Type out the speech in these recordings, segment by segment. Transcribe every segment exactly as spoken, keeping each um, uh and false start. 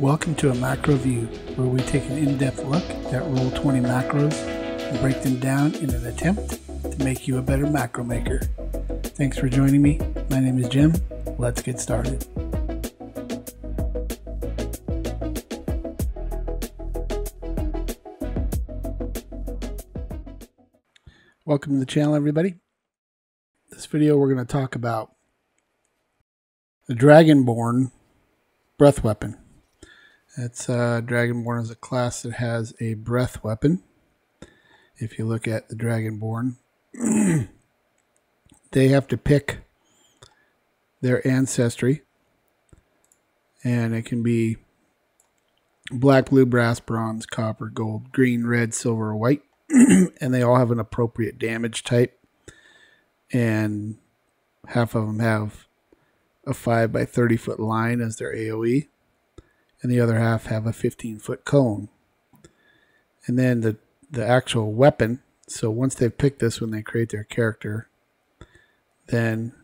Welcome to A Macro View, where we take an in-depth look at Roll twenty macros and break them down in an attempt to make you a better macro maker. Thanks for joining me. My name is Jim. Let's get started. Welcome to the channel, everybody. This video we're going to talk about the Dragonborn breath weapon. That's uh, Dragonborn is a class that has a breath weapon. If you look at the Dragonborn, they have to pick their ancestry, and it can be black, blue, brass, bronze, copper, gold, green, red, silver, or white, and they all have an appropriate damage type, and half of them have a five by thirty foot line as their A O E. And the other half have a fifteen foot cone. And then the, the actual weapon, so once they've picked this when they create their character, then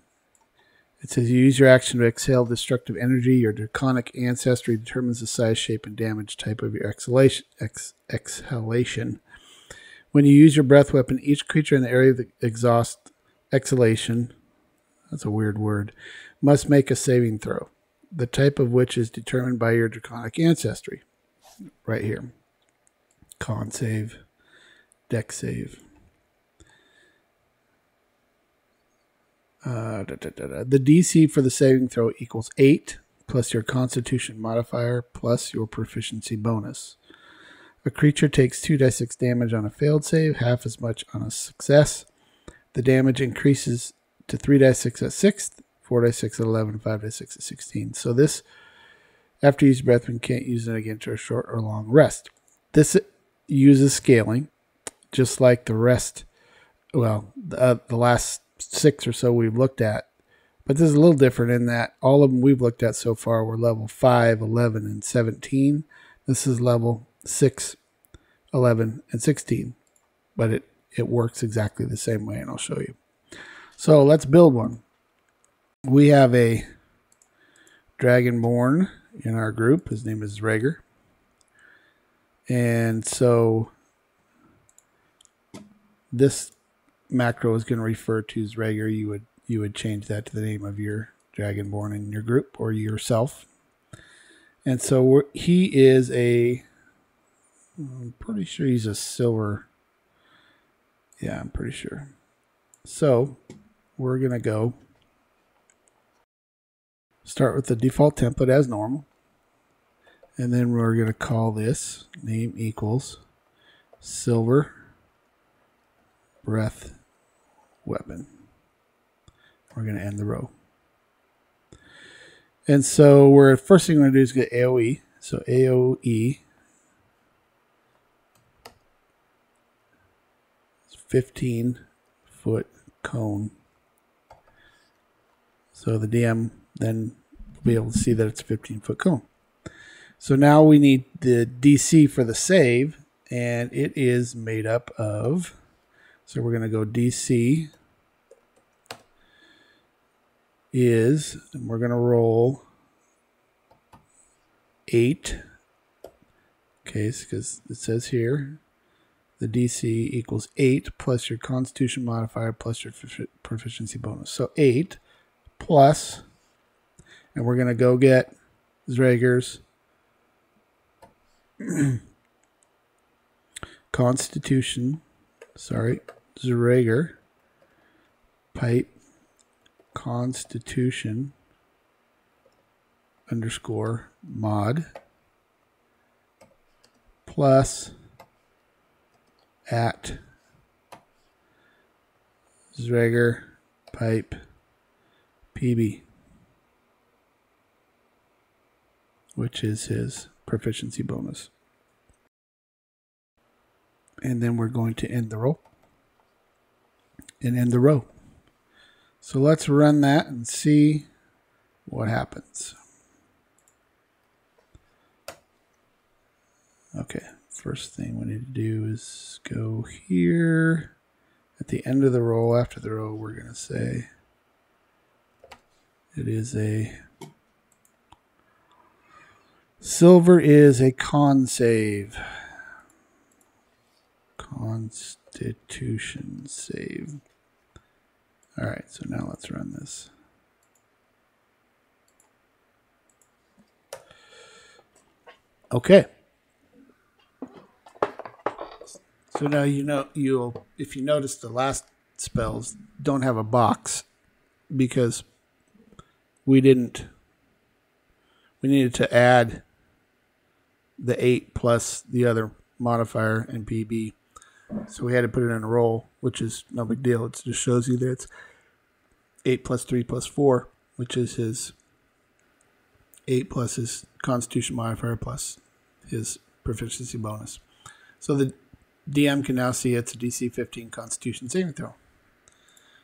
it says you use your action to exhale destructive energy. Your draconic ancestry determines the size, shape, and damage type of your exhalation. Ex, exhalation. When you use your breath weapon, each creature in the area of the exhaust exhalation, that's a weird word, must make a saving throw, the type of which is determined by your draconic ancestry. Right here. Con save. Dex save. Uh, da, da, da, da. The D C for the saving throw equals eight, plus your constitution modifier, plus your proficiency bonus. A creature takes two d six damage on a failed save, half as much on a success. The damage increases to three d six at sixth, four d six at eleven, five d six at sixteen. So this, after you use breath weapon, can't use it again to a short or long rest. This uses scaling, just like the rest, well, the, uh, the last six or so we've looked at. But this is a little different in that all of them we've looked at so far were level five, eleven, and seventeen. This is level six, eleven, and sixteen. But it, it works exactly the same way, and I'll show you. So let's build one. We have a Dragonborn in our group. His name is Zrager. And so this macro is going to refer to Zrager. You would, you would change that to the name of your Dragonborn in your group or yourself. And so we're, he is a, I'm pretty sure he's a silver. Yeah, I'm pretty sure. So we're going to go. Start with the default template as normal. And then we're going to call this name equals silver breath weapon. We're going to end the row. And so we're first thing we're going to do is get A O E. So A O E is fifteen foot cone. So the D M then we'll be able to see that it's a fifteen foot cone. So now we need the D C for the save, and it is made up of, so we're going to go D C is, and we're going to roll eight, okay, because it says here the D C equals eight plus your constitution modifier plus your proficiency bonus. So eight plus, and we're going to go get Zrager's Constitution, sorry, Zrager pipe Constitution underscore mod plus at Zrager pipe P B, which is his proficiency bonus. And then we're going to end the roll and end the row. So let's run that and see what happens. Okay, first thing we need to do is go here. At the end of the roll, after the roll, we're going to say it is a Silver is a con save. Constitution save. All right, so now let's run this. Okay. So now you know you'll, if you notice, the last spells don't have a box because we didn't, we needed to add the eight plus the other modifier and P B. So we had to put it in a roll, which is no big deal. It just shows you that it's eight plus three plus four, which is his eight plus his constitution modifier plus his proficiency bonus. So the D M can now see it's a D C fifteen constitution saving throw.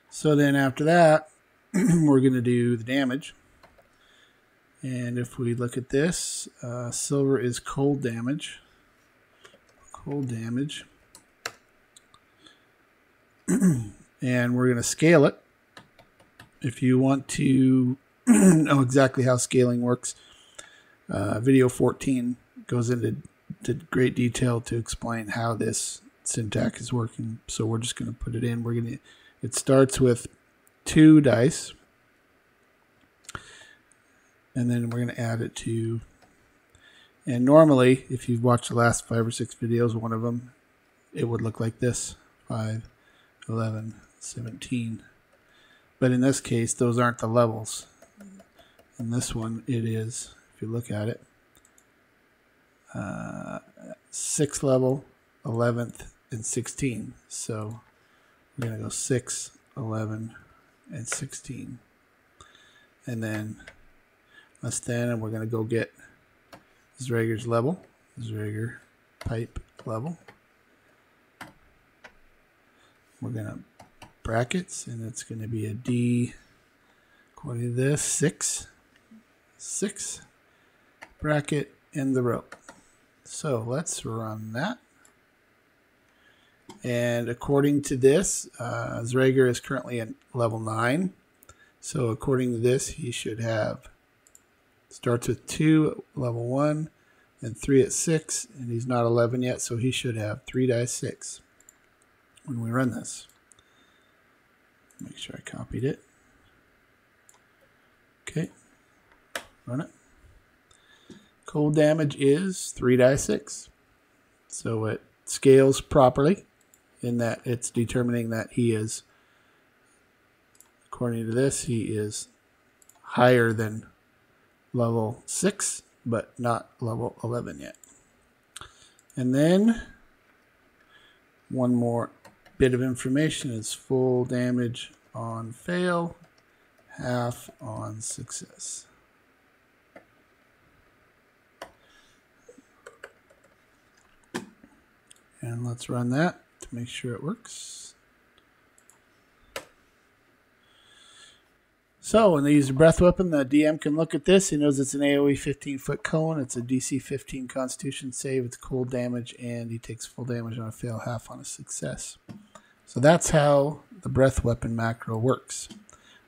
So then after that, we're going to do the damage. And if we look at this, uh, silver is cold damage. Cold damage. And we're going to scale it. If you want to know exactly how scaling works, uh, video fourteen goes into to great detail to explain how this syntax is working. So we're just going to put it in. We're going to, it starts with two dice, and then we're going to add it to, and normally if you've watched the last five or six videos, one of them, it would look like this, five, eleven, seventeen. But in this case, those aren't the levels. In this one, it is, if you look at it, uh, sixth level, eleventh, and sixteen. So we're going to go six, eleven, and sixteen. And then less than, and we're going to go get Zrager's level, Zrager pipe level. We're going to brackets, and it's going to be a D, according to this, six, six, bracket, in the rope. So let's run that. And according to this, uh, Zrager is currently at level nine. So according to this, he should have, starts with two at level one and three at six, and he's not eleven yet, so he should have three dice six when we run this. Make sure I copied it. Okay, run it. Cold damage is three dice six. So it scales properly in that it's determining that he is, according to this, he is higher than level six, but not level eleven yet. And then one more bit of information is full damage on fail, half on success. And let's run that to make sure it works. So when they use a breath weapon, the D M can look at this. He knows it's an AoE fifteen foot cone. It's a D C fifteen constitution save. It's cold damage, and he takes full damage on a fail, half on a success. So that's how the breath weapon macro works.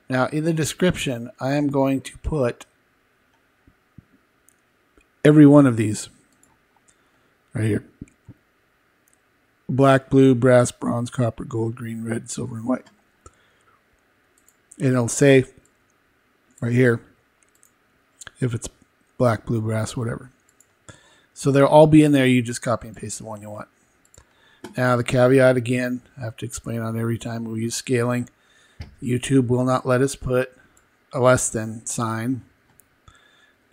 Now in the description, I am going to put every one of these right here. Black, blue, brass, bronze, copper, gold, green, red, silver, and white. And it'll say right here if it's black, blue, brass, whatever. So they'll all be in there. You just copy and paste the one you want. Now the caveat again, I have to explain on every time we use scaling. YouTube will not let us put a less than sign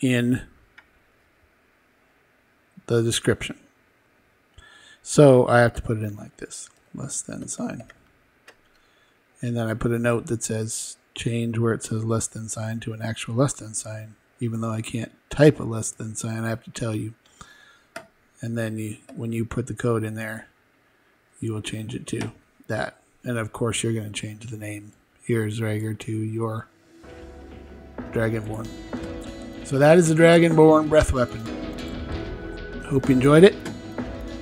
in the description. So I have to put it in like this, less than sign. And then I put a note that says change where it says less than sign to an actual less than sign. Even though I can't type a less than sign, I have to tell you. And then you, when you put the code in there, you will change it to that. And of course, you're going to change the name here, Zrager, to your Dragonborn. So that is the Dragonborn breath weapon. Hope you enjoyed it.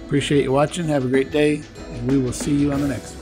Appreciate you watching. Have a great day, and we will see you on the next one.